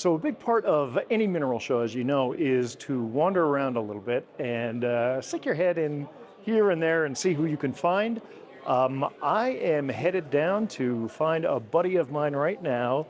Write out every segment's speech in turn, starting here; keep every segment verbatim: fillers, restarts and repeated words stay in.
So a big part of any mineral show, as you know, is to wander around a little bit and uh, stick your head in here and there and see who you can find. Um, I am headed down to find a buddy of mine right now,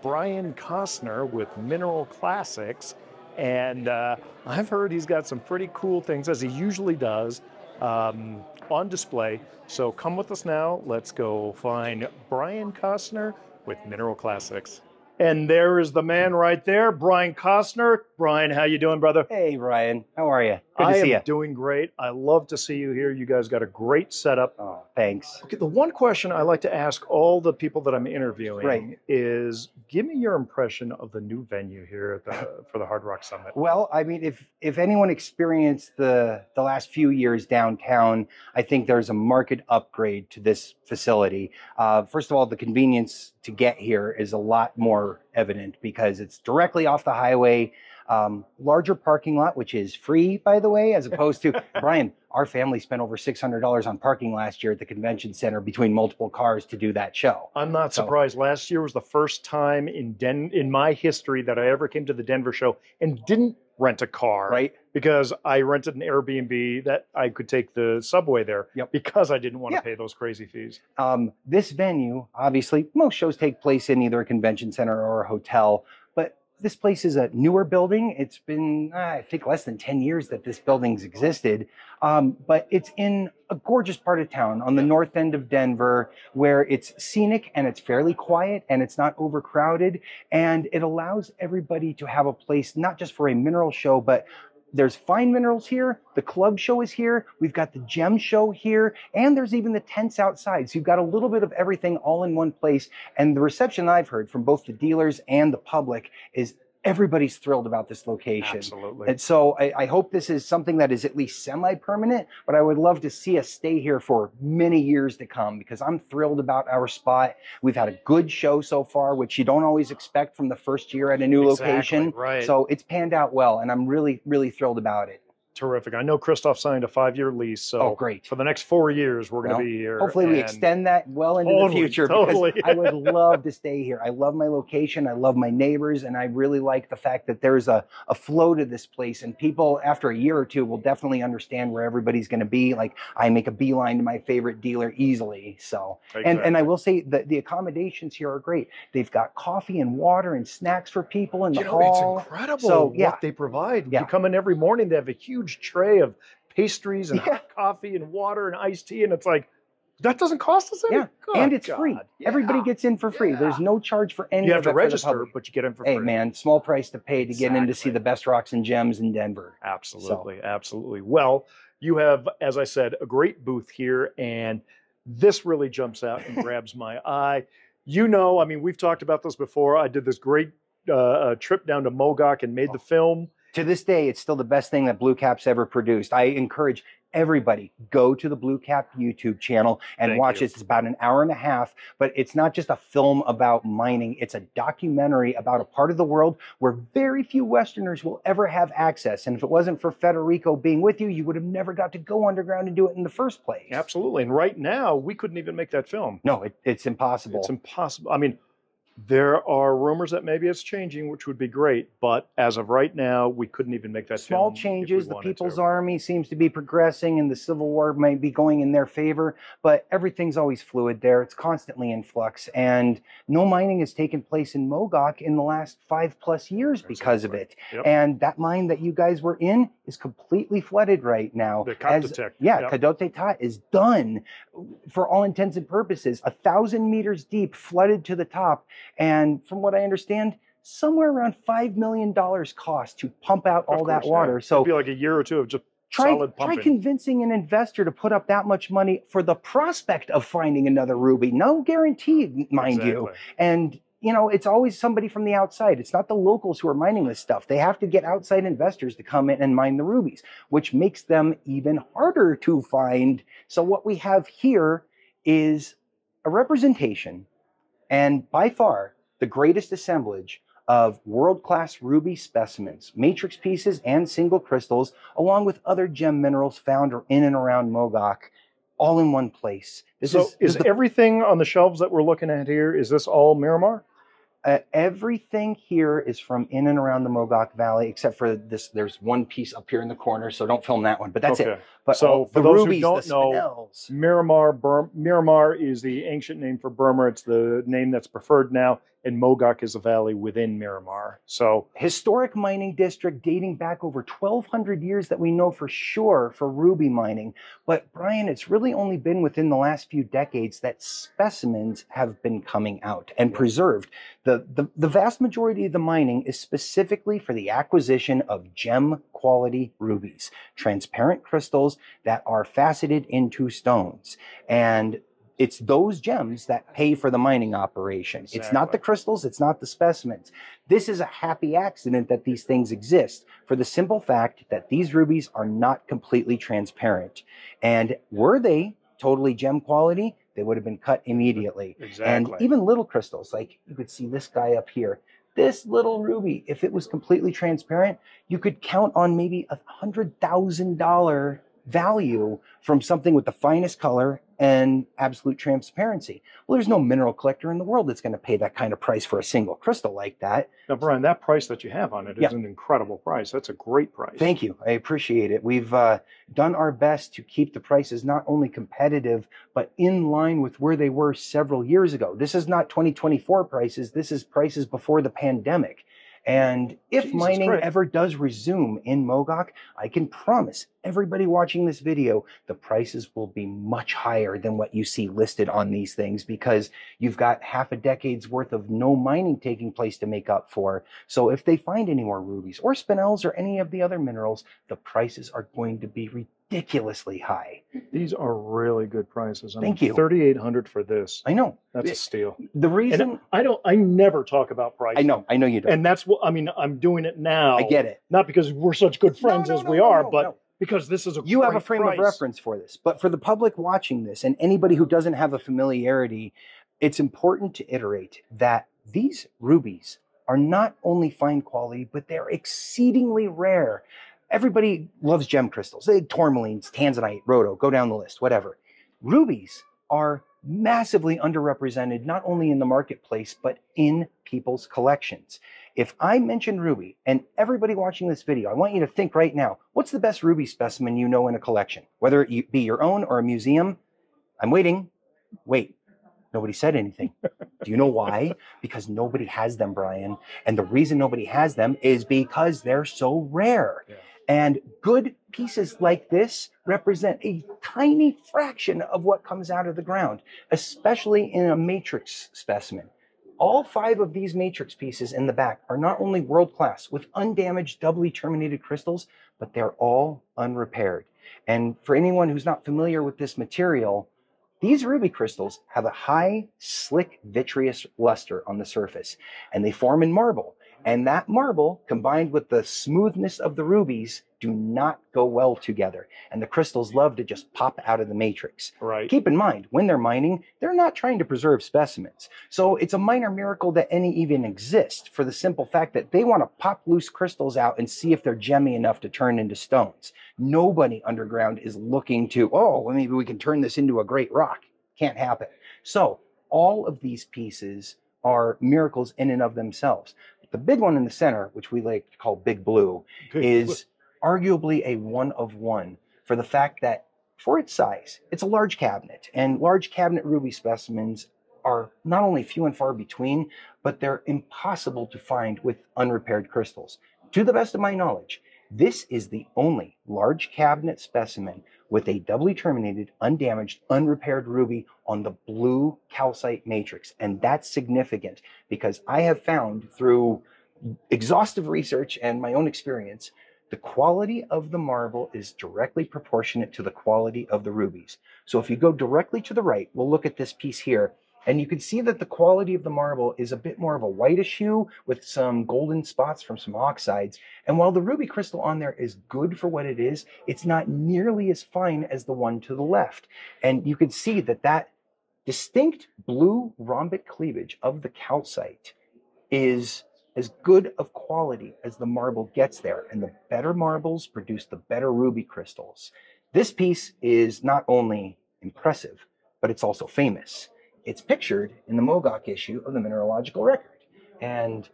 Brian Kosnar with Mineral Classics. And uh, I've heard he's got some pretty cool things, as he usually does, um, on display. So come with us now. Let's go find Brian Kosnar with Mineral Classics. And there is the man right there, Brian Kosnar. Brian, how you doing, brother? Hey, Brian. How are you? Good to see you. I am doing great. I love to see you here. You guys got a great setup. Oh, thanks. Okay, the one question I like to ask all the people that I'm interviewing right. is, give me your impression of the new venue here at the, for the HardRock Summit. Well, I mean, if if anyone experienced the, the last few years downtown, I think there's a marked upgrade to this facility. Uh, first of all, the convenience to get here is a lot more evident because it's directly off the highway, um, larger parking lot, which is free, by the way, as opposed to, Brian, our family spent over six hundred dollars on parking last year at the convention center between multiple cars to do that show. I'm not so, surprised. Last year was the first time in Den in my history that I ever came to the Denver show and didn't rent a car, right? Because I rented an Airbnb that I could take the subway there yep. because I didn't want yeah. to pay those crazy fees. Um, this venue, obviously, most shows take place in either a convention center or a hotel, but this place is a newer building. It's been, uh, I think, less than ten years that this building's existed, um, but it's in a gorgeous part of town on the north end of Denver where it's scenic and it's fairly quiet and it's not overcrowded, and it allows everybody to have a place not just for a mineral show, but there's Fine Minerals here, the club show is here, we've got the gem show here, and there's even the tents outside. So you've got a little bit of everything all in one place. And the reception I've heard from both the dealers and the public is everybody's thrilled about this location. Absolutely. And so I, I hope this is something that is at least semi-permanent, but I would love to see us stay here for many years to come because I'm thrilled about our spot. We've had a good show so far, which you don't always expect from the first year at a new exactly, location. Right. So it's panned out well, and I'm really, really thrilled about it. Terrific. I know Christoph signed a five-year lease, so oh, great. For the next four years, we're well, going to be here. Hopefully we extend that well into totally, the future totally. Because I would love to stay here. I love my location. I love my neighbors, and I really like the fact that there's a, a flow to this place, and people, after a year or two, will definitely understand where everybody's going to be. Like, I make a beeline to my favorite dealer easily. So, exactly. and, and I will say that the accommodations here are great. They've got coffee and water and snacks for people in the you know, hall. It's incredible so, yeah. what they provide. Yeah. You come in every morning, they have a huge huge tray of pastries and yeah. hot coffee and water and iced tea, and it's like, that doesn't cost us anything. Yeah. And it's God. free. Yeah. Everybody gets in for free. Yeah. There's no charge for any. You have to register, but you get in for hey, free. Hey man, small price to pay to exactly. get in to see the best rocks and gems in Denver. Absolutely, so. absolutely. Well, you have, as I said, a great booth here, and this really jumps out and grabs my eye. You know, I mean, we've talked about this before. I did this great uh, trip down to Mogok and made oh. the film. To this day, it's still the best thing that Blue Cap's ever produced. I encourage everybody, go to the Blue Cap YouTube channel and Thank watch you. it. It's about an hour and a half, but it's not just a film about mining. It's a documentary about a part of the world where very few Westerners will ever have access. And if it wasn't for Federico being with you, you would have never got to go underground and do it in the first place. Absolutely. And right now, we couldn't even make that film. No, it, it's impossible. It's impossible. I mean... There are rumors that maybe it's changing, which would be great. But as of right now, we couldn't even make that small changes. The People's Army seems to be progressing, and the Civil War might be going in their favor. But everything's always fluid there. It's constantly in flux. And no mining has taken place in Mogok in the last five plus years because of it. Yep. And that mine that you guys were in is completely flooded right now. The Kadote Ta. Yeah, yep. Kadote Ta is done for all intents and purposes. A thousand meters deep, flooded to the top. And from what I understand, somewhere around five million dollars cost to pump out all that water. So it'd be like a year or two of just solid pumping. Try convincing an investor to put up that much money for the prospect of finding another ruby. No guarantee, mind you. And, you know, it's always somebody from the outside. It's not the locals who are mining this stuff. They have to get outside investors to come in and mine the rubies, which makes them even harder to find. So what we have here is a representation, and by far, the greatest assemblage of world-class ruby specimens, matrix pieces and single crystals, along with other gem minerals found in and around Mogok, all in one place. This so is, is everything on the shelves that we're looking at here, is this all Miramar? Uh, everything here is from in and around the Mogok Valley, except for this. There's one piece up here in the corner, so don't film that one. But that's okay. it. But so for the those rubies, who don't the know, Miramar, Bur Miramar is the ancient name for Burma. It's the name that's preferred now, and Mogok is a valley within Miramar. So historic mining district dating back over twelve hundred years that we know for sure for ruby mining. But Brian, it's really only been within the last few decades that specimens have been coming out and yeah. preserved. The The, the vast majority of the mining is specifically for the acquisition of gem quality rubies, transparent crystals that are faceted into stones. And it's those gems that pay for the mining operation. Exactly. It's not the crystals, it's not the specimens. This is a happy accident that these things exist for the simple fact that these rubies are not completely transparent. And were they totally gem quality, they would have been cut immediately. Exactly. And even little crystals, like you could see this guy up here, this little ruby, if it was completely transparent, you could count on maybe a hundred thousand dollar value from something with the finest color and absolute transparency. Well, there's no mineral collector in the world that's going to pay that kind of price for a single crystal like that. Now, Brian, that price that you have on it is yeah. an incredible price. That's a great price. Thank you. I appreciate it. We've uh, done our best to keep the prices not only competitive, but in line with where they were several years ago. This is not twenty twenty-four prices. This is prices before the pandemic. And if Jesus mining Christ. ever does resume in Mogok, I can promise everybody watching this video, the prices will be much higher than what you see listed on these things, because you've got half a decade's worth of no mining taking place to make up for. So if they find any more rubies or spinels or any of the other minerals, the prices are going to be ridiculously high. These are really good prices. I Thank mean, you. thirty-eight hundred dollars for this. I know. That's it, a steal. The reason and I don't, I never talk about price. I know. I know you don't. And that's what I mean. I'm doing it now. I get it. Not because we're such good friends no, no, as no, we no, are, no, but no. because this is a you have a frame price. of reference for this. But for the public watching this and anybody who doesn't have a familiarity, it's important to iterate that these rubies are not only fine quality, but they're exceedingly rare. Everybody loves gem crystals. They tourmalines, tanzanite, rhodo, go down the list, whatever. Rubies are massively underrepresented, not only in the marketplace, but in people's collections. If I mention ruby, and everybody watching this video, I want you to think right now, what's the best ruby specimen you know in a collection? Whether it be your own or a museum, I'm waiting. Wait, nobody said anything. Do you know why? Because nobody has them, Brian. And the reason nobody has them is because they're so rare. Yeah. And good pieces like this represent a tiny fraction of what comes out of the ground, especially in a matrix specimen. All five of these matrix pieces in the back are not only world-class with undamaged, doubly terminated crystals, but they're all unrepaired. And for anyone who's not familiar with this material, these ruby crystals have a high, slick, vitreous luster on the surface, and they form in marble. And that marble, combined with the smoothness of the rubies, do not go well together. And the crystals love to just pop out of the matrix. Right. Keep in mind, when they're mining, they're not trying to preserve specimens. So it's a minor miracle that any even exist, for the simple fact that they want to pop loose crystals out and see if they're gemmy enough to turn into stones. Nobody underground is looking to, oh, well, maybe we can turn this into a great rock. Can't happen. So all of these pieces are miracles in and of themselves. The big one in the center, which we like to call Big Blue, is arguably a one of one for the fact that, for its size, it's a large cabinet. And large cabinet ruby specimens are not only few and far between, but they're impossible to find with unrepaired crystals. To the best of my knowledge, this is the only large cabinet specimen with a doubly terminated, undamaged, unrepaired ruby on the blue calcite matrix. And that's significant because I have found through exhaustive research and my own experience, the quality of the marble is directly proportionate to the quality of the rubies. So if you go directly to the right, we'll look at this piece here. And you can see that the quality of the marble is a bit more of a whitish hue with some golden spots from some oxides. And while the ruby crystal on there is good for what it is, it's not nearly as fine as the one to the left. And you can see that that distinct blue rhombic cleavage of the calcite is as good of quality as the marble gets there. And the better marbles produce the better ruby crystals. This piece is not only impressive, but it's also famous. It's pictured in the Mogok issue of the Mineralogical Record. And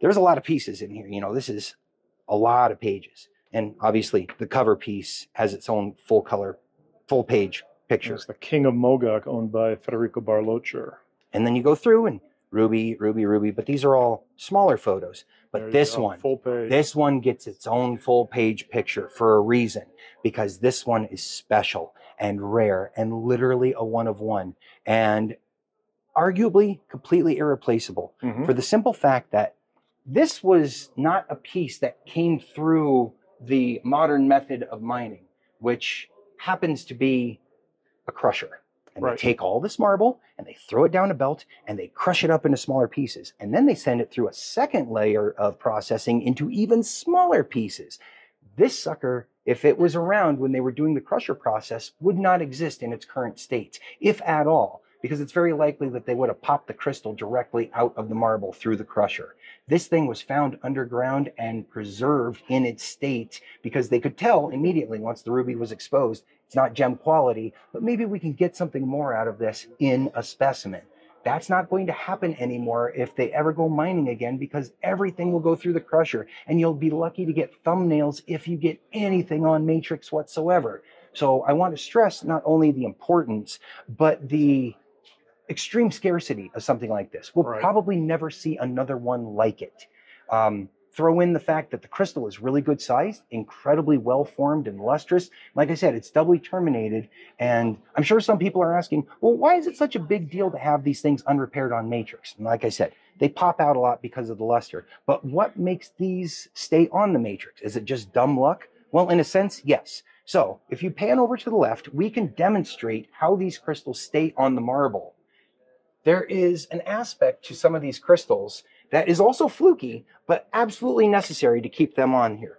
there's a lot of pieces in here. You know, this is a lot of pages. And obviously the cover piece has its own full color, full page picture. It's the King of Mogok, owned by Federico Barlocher. And then you go through and Ruby, Ruby, Ruby. But these are all smaller photos. But this one, full page. This one gets its own full page picture for a reason, because this one is special and rare and literally a one of one. And arguably completely irreplaceable, mm-hmm. for the simple fact that this was not a piece that came through the modern method of mining, which happens to be a crusher. And right. they take all this marble and they throw it down a belt and they crush it up into smaller pieces. And then they send it through a second layer of processing into even smaller pieces. This sucker, if it was around when they were doing the crusher process, would not exist in its current state, if at all. Because it's very likely that they would have popped the crystal directly out of the marble through the crusher. This thing was found underground and preserved in its state, because they could tell immediately once the ruby was exposed, it's not gem quality, but maybe we can get something more out of this in a specimen. That's not going to happen anymore if they ever go mining again, because everything will go through the crusher, and you'll be lucky to get thumbnails if you get anything on matrix whatsoever. So I want to stress not only the importance, but the extreme scarcity of something like this. We'll right. probably never see another one like it. Um, throw in the fact that the crystal is really good sized, incredibly well formed and lustrous. Like I said, it's doubly terminated. And I'm sure some people are asking, well, why is it such a big deal to have these things unrepaired on matrix? And like I said, they pop out a lot because of the luster. But what makes these stay on the matrix? Is it just dumb luck? Well, in a sense, yes. So if you pan over to the left, we can demonstrate how these crystals stay on the marble. There is an aspect to some of these crystals that is also fluky, but absolutely necessary to keep them on here.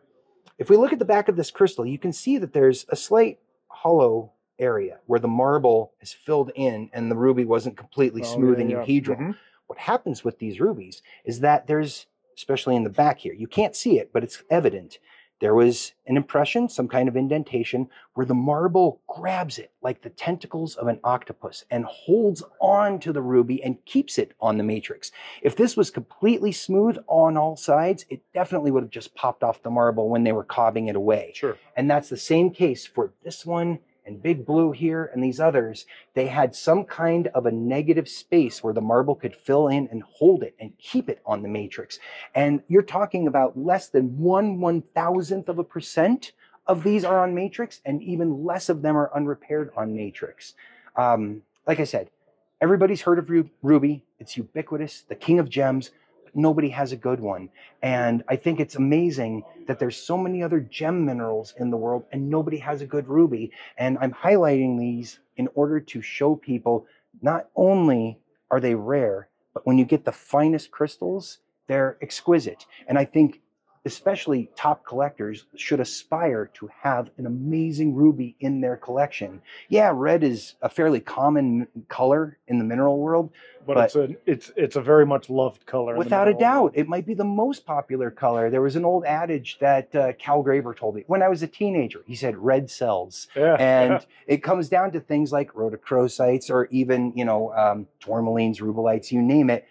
If we look at the back of this crystal, you can see that there's a slight hollow area where the marble is filled in and the ruby wasn't completely oh, smooth yeah, and euhedral. Yeah. Mm-hmm. What happens with these rubies is that there's, especially in the back here, you can't see it, but it's evident. There was an impression, some kind of indentation, where the marble grabs it like the tentacles of an octopus and holds on to the ruby and keeps it on the matrix. If this was completely smooth on all sides, it definitely would have just popped off the marble when they were cobbing it away. Sure. And that's the same case for this one and Big Blue here and these others. They had some kind of a negative space where the marble could fill in and hold it and keep it on the matrix. And you're talking about less than one one thousandth of a percent of these are on matrix, and even less of them are unrepaired on matrix. Um, like I said, everybody's heard of ru ruby. It's ubiquitous, the king of gems. Nobody has a good one. And I think it's amazing that there's so many other gem minerals in the world and nobody has a good ruby. And I'm highlighting these in order to show people not only are they rare, but when you get the finest crystals, they're exquisite. And I think especially top collectors should aspire to have an amazing ruby in their collection. Yeah, red is a fairly common color in the mineral world, but, but it's a it's it's a very much loved color. Without a doubt, it might be the most popular color. There was an old adage that uh, Cal Graver told me when I was a teenager. He said, "Red sells," yeah, and yeah. it comes down to things like rhodochrosites or even you know um, tourmalines, rubelites, you name it.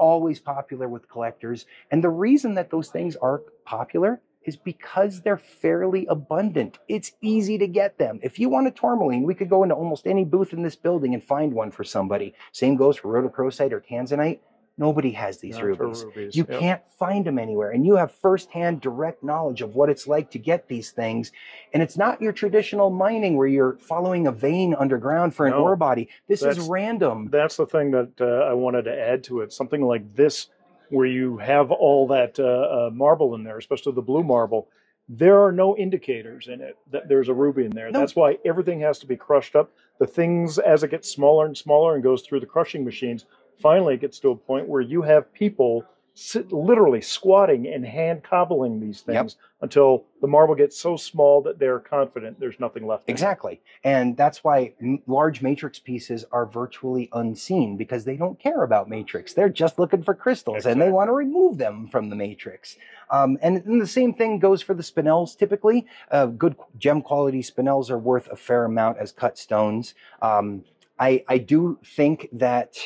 Always popular with collectors. And the reason that those things are popular is because they're fairly abundant. It's easy to get them. If you want a tourmaline, we could go into almost any booth in this building and find one for somebody. Same goes for rhodochrosite or tanzanite. Nobody has these rubies. rubies. You yep. can't find them anywhere. And you have firsthand direct knowledge of what it's like to get these things. And it's not your traditional mining where you're following a vein underground for an no, ore body. This is random. That's the thing that uh, I wanted to add to it. Something like this where you have all that uh, uh, marble in there, especially the blue marble, there are no indicators in it that there's a ruby in there. No. That's why everything has to be crushed up. The things, as it gets smaller and smaller and goes through the crushing machines, finally it gets to a point where you have people sit, literally squatting and hand cobbling these things yep. until the marble gets so small that they're confident there's nothing left. Exactly. And that's why large matrix pieces are virtually unseen, because they don't care about matrix. They're just looking for crystals exactly. and they want to remove them from the matrix. Um, and, and the same thing goes for the spinels typically. Uh, good gem quality spinels are worth a fair amount as cut stones. Um, I, I do think that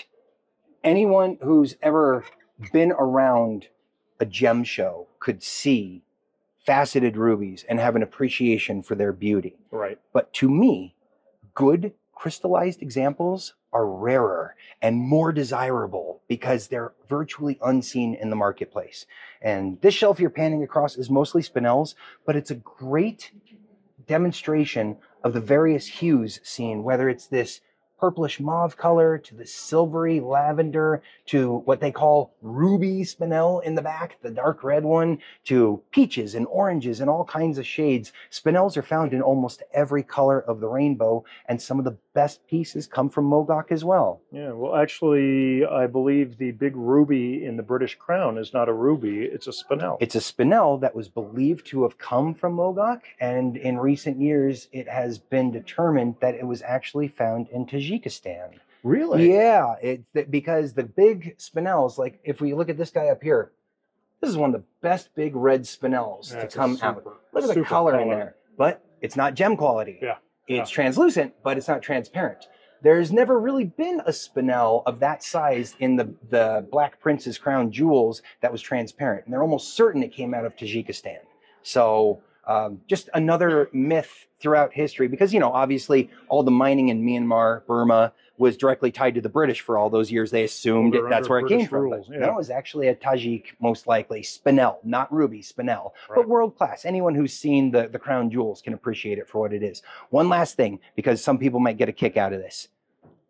anyone who's ever been around a gem show could see faceted rubies and have an appreciation for their beauty. Right. But to me, good crystallized examples are rarer and more desirable because they're virtually unseen in the marketplace. And this shelf you're panning across is mostly spinels, but it's a great demonstration of the various hues seen, whether it's this purplish mauve color to the silvery lavender to what they call ruby spinel in the back, the dark red one, to peaches and oranges and all kinds of shades. Spinels are found in almost every color of the rainbow, and some of the best pieces come from Mogok as well. Yeah, well, actually, I believe the big ruby in the British crown is not a ruby, it's a spinel. It's a spinel that was believed to have come from Mogok, and in recent years, it has been determined that it was actually found in Tajikistan. Tajikistan. Really? Yeah, it, th because the big spinels, like if we look at this guy up here, this is one of the best big red spinels yeah, to come super, out. Look at the color, color in there, but it's not gem quality. Yeah, it's yeah. translucent, but it's not transparent. There's never really been a spinel of that size in the, the Black Prince's crown jewels that was transparent, and they're almost certain it came out of Tajikistan. So Um, just another myth throughout history, because, you know, obviously all the mining in Myanmar, Burma, was directly tied to the British for all those years. They assumed well, it, that's where British it came rules, from. That yeah. was actually a Tajik, most likely, spinel, not ruby, spinel, right. but world class. Anyone who's seen the, the crown jewels can appreciate it for what it is. One last thing, because some people might get a kick out of this.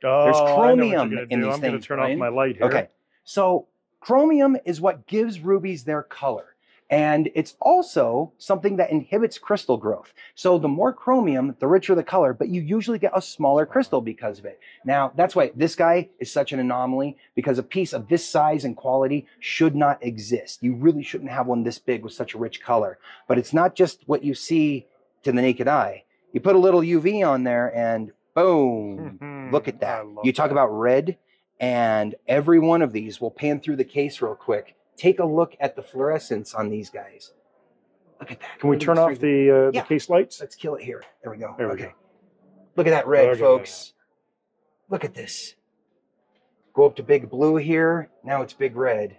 Oh, there's chromium in do. these I'm things. I'm going to turn Brian. off my light here. Okay, so chromium is what gives rubies their color. And it's also something that inhibits crystal growth. So the more chromium, the richer the color, but you usually get a smaller crystal because of it. Now, that's why this guy is such an anomaly, because a piece of this size and quality should not exist. You really shouldn't have one this big with such a rich color. But it's not just what you see to the naked eye. You put a little U V on there and boom, mm-hmm. look at that. You talk that. about red, and every one of these, we'll pan through the case real quick. Take a look at the fluorescence on these guys. Look at that. Can we turn off the, uh, yeah. the case lights? Let's kill it here. There we go. There we okay. go. Look at that red, okay. folks. Look at this. Go up to big blue here. Now it's big red.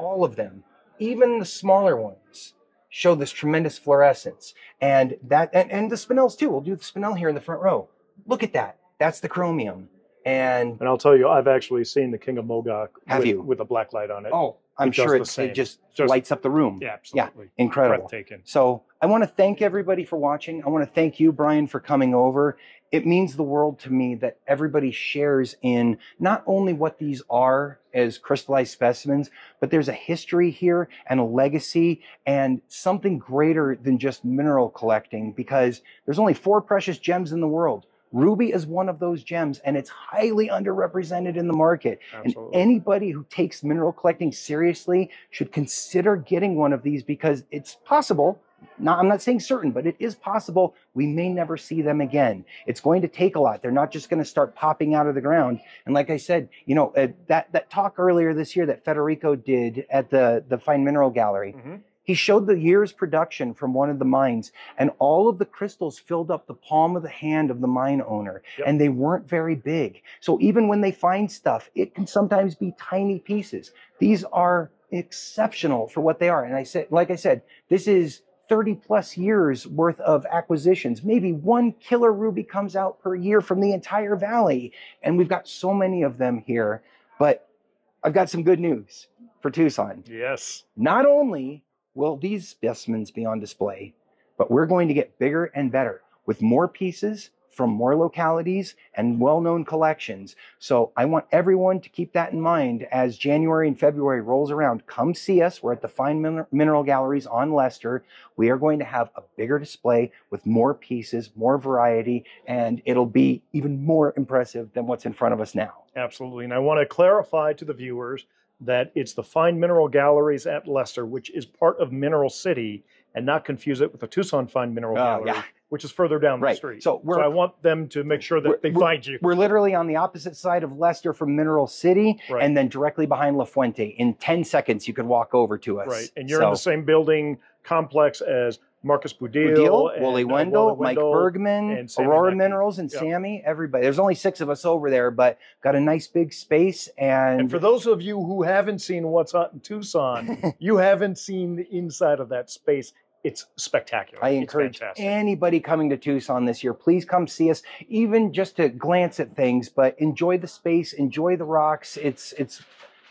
All of them, even the smaller ones, show this tremendous fluorescence. And that, and, and the spinels too. We'll do the spinel here in the front row. Look at that. That's the chromium. And, and I'll tell you, I've actually seen the King of Mogok with, with a black light on it. Oh, I'm it sure it's, it just, just lights up the room. Yeah, absolutely. Yeah, incredible. So I want to thank everybody for watching. I want to thank you, Brian, for coming over. It means the world to me that everybody shares in not only what these are as crystallized specimens, but there's a history here and a legacy and something greater than just mineral collecting, because there's only four precious gems in the world. Ruby is one of those gems, and it's highly underrepresented in the market. Absolutely. And anybody who takes mineral collecting seriously should consider getting one of these, because it's possible. Not, I'm not saying certain, but it is possible we may never see them again. It's going to take a lot. They're not just going to start popping out of the ground. And like I said, you know, uh, that, that talk earlier this year that Federico did at the, the Fine Mineral Gallery, mm-hmm. he showed the year's production from one of the mines, and all of the crystals filled up the palm of the hand of the mine owner, yep. and they weren't very big. So even when they find stuff, it can sometimes be tiny pieces. These are exceptional for what they are. And I said, like I said, this is thirty plus years worth of acquisitions. Maybe one killer ruby comes out per year from the entire valley, and we've got so many of them here. But I've got some good news for Tucson. Yes. Not only will these specimens be on display, but we're going to get bigger and better with more pieces from more localities and well-known collections. So I want everyone to keep that in mind as January and February rolls around. Come see us. We're at the Fine Min- Mineral Galleries on Leicester. We are going to have a bigger display with more pieces, more variety, and it'll be even more impressive than what's in front of us now. Absolutely. And I want to clarify to the viewers that it's the Fine Mineral Galleries at Leicester, which is part of Mineral City, and not confuse it with the Tucson Fine Mineral uh, Gallery, yeah. which is further down right. the street. So, we're, so I want them to make sure that they find you. We're literally on the opposite side of Leicester from Mineral City, right. and then directly behind La Fuente. In ten seconds, you could walk over to us. Right, and you're so. in the same building complex as Marcus Pudil, Pudil and, Wally Wendell, uh, Wally Wendell, Mike Bergman, and Aurora Mac Minerals, and yep. Sammy, everybody. There's only six of us over there, but got a nice big space. And, and for those of you who haven't seen What's Hot in Tucson, you haven't seen the inside of that space. It's spectacular. I encourage anybody coming to Tucson this year, please come see us, even just to glance at things, but enjoy the space, enjoy the rocks. It's it's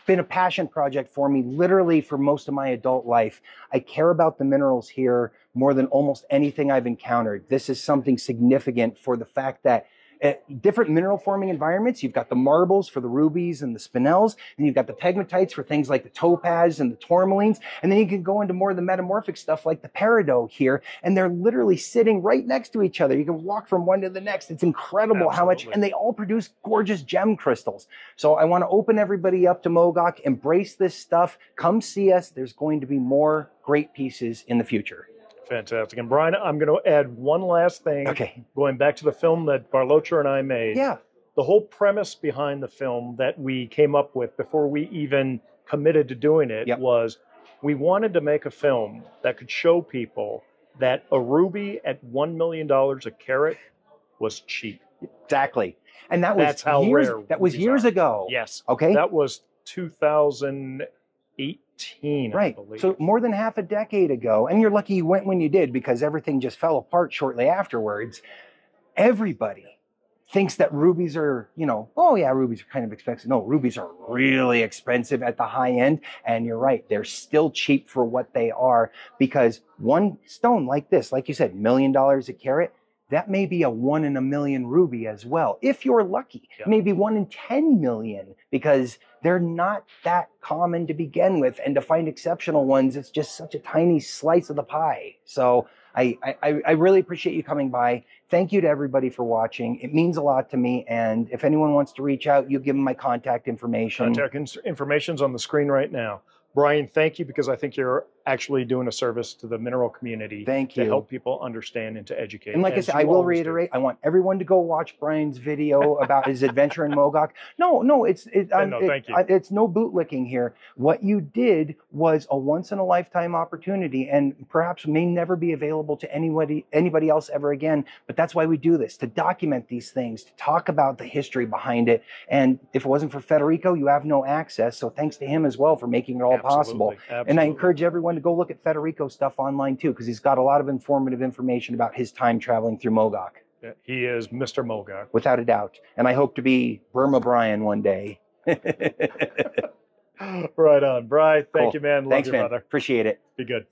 been a passion project for me, literally for most of my adult life. I care about the minerals here more than almost anything I've encountered. This is something significant for the fact that at different mineral forming environments, you've got the marbles for the rubies and the spinels, and you've got the pegmatites for things like the topaz and the tourmalines, and then you can go into more of the metamorphic stuff like the peridot here, and they're literally sitting right next to each other. You can walk from one to the next. It's incredible Absolutely. How much, and they all produce gorgeous gem crystals. So I want to open everybody up to Mogok, embrace this stuff, come see us. There's going to be more great pieces in the future. Fantastic. And Brian, I'm going to add one last thing. Okay. Going back to the film that Barlocher and I made. Yeah. The whole premise behind the film that we came up with before we even committed to doing it yep. was we wanted to make a film that could show people that a ruby at one million dollars a carat was cheap. Exactly. And that was That's how years, rare that was years are. ago. Yes. Okay. That was two thousand eight. Right. So more than half a decade ago, and you're lucky you went when you did because everything just fell apart shortly afterwards. Everybody thinks that rubies are, you know, oh yeah, rubies are kind of expensive. No, rubies are really expensive at the high end. And you're right. They're still cheap for what they are because one stone like this, like you said, million dollars a carat, that may be a one in a million ruby as well. If you're lucky, yeah. maybe one in ten million, because they're not that common to begin with. And to find exceptional ones, it's just such a tiny slice of the pie. So I, I, I really appreciate you coming by. Thank you to everybody for watching. It means a lot to me. And if anyone wants to reach out, you give them my contact information. Contact information's on the screen right now. Brian, thank you, because I think you're actually doing a service to the mineral community. Thank you. To help people understand and to educate. And like I said, I will reiterate, do. I want everyone to go watch Brian's video about his adventure in Mogok. No, no, it's it, yeah, no, it, thank you. I, it's no bootlicking here. What you did was a once-in-a-lifetime opportunity and perhaps may never be available to anybody, anybody else ever again. But that's why we do this, to document these things, to talk about the history behind it. And if it wasn't for Federico, you have no access. So thanks to him as well for making it all Absolutely. Possible. Absolutely. And I encourage everyone to go look at Federico's stuff online too, because he's got a lot of informative information about his time traveling through Mogok. Yeah, he is Mister Mogok. Without a doubt. And I hope to be Burma Brian one day. Right on. Brian, thank cool. you, man. Love Thanks, your man. Brother. Appreciate it. Be good.